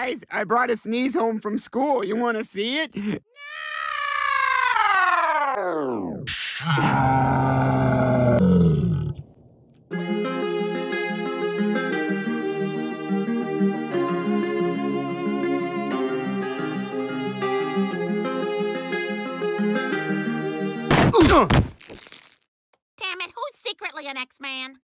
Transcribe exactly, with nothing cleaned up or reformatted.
guys, I brought a sneeze home from school. You want to see it? No! Damn it, who's secretly an X-Man?